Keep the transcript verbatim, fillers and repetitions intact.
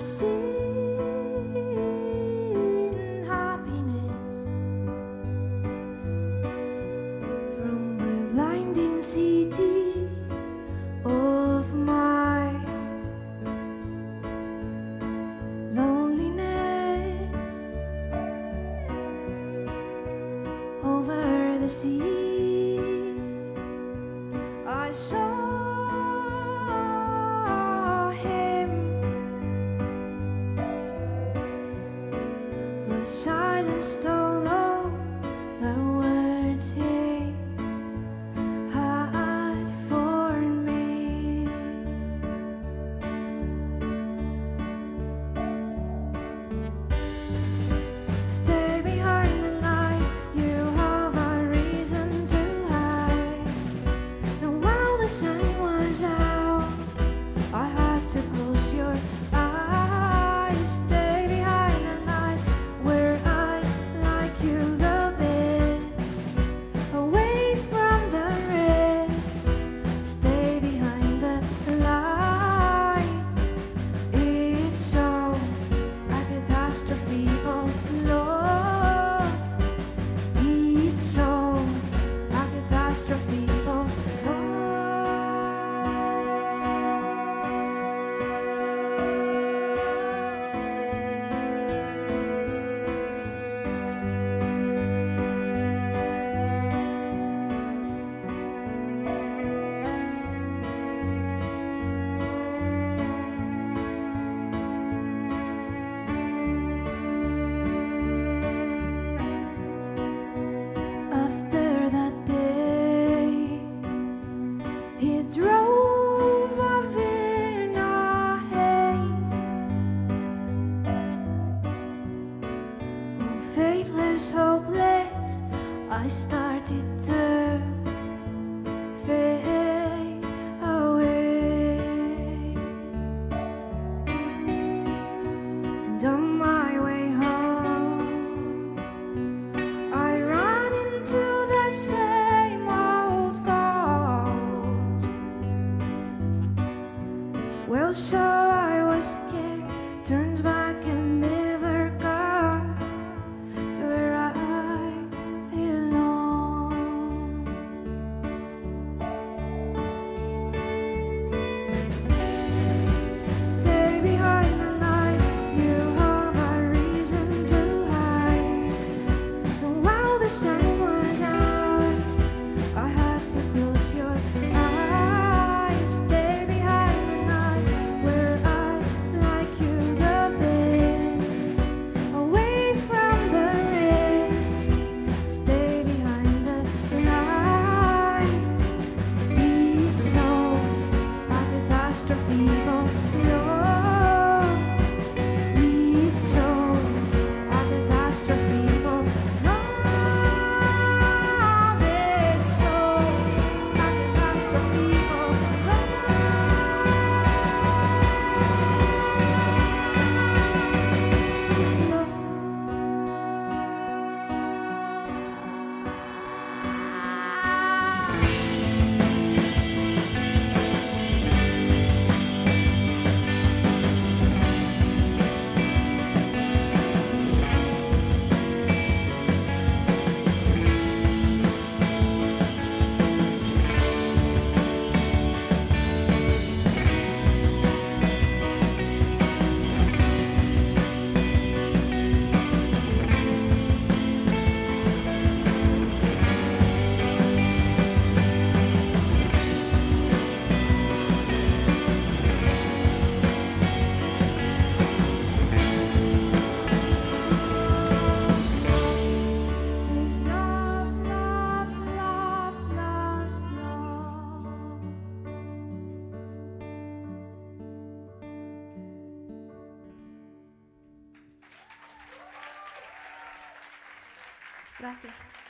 I've seen happiness from the blinding city of my loneliness over the sea. I saw silence stole all the words he had for me. Stay behind the light, you have a reason to hide. And while the sun was out, I had to close your eyes. Stay faithless, hopeless, I started to fade away. And on my way home, I ran into the same old ghost. Well, so I was scared, turned back and never come. The sun was out, I had to close your eyes. Stay behind the night, where I like you the best, away from the rest. Stay behind the light. It's all a catastrophe of love. It's all a catastrophe. Gracias.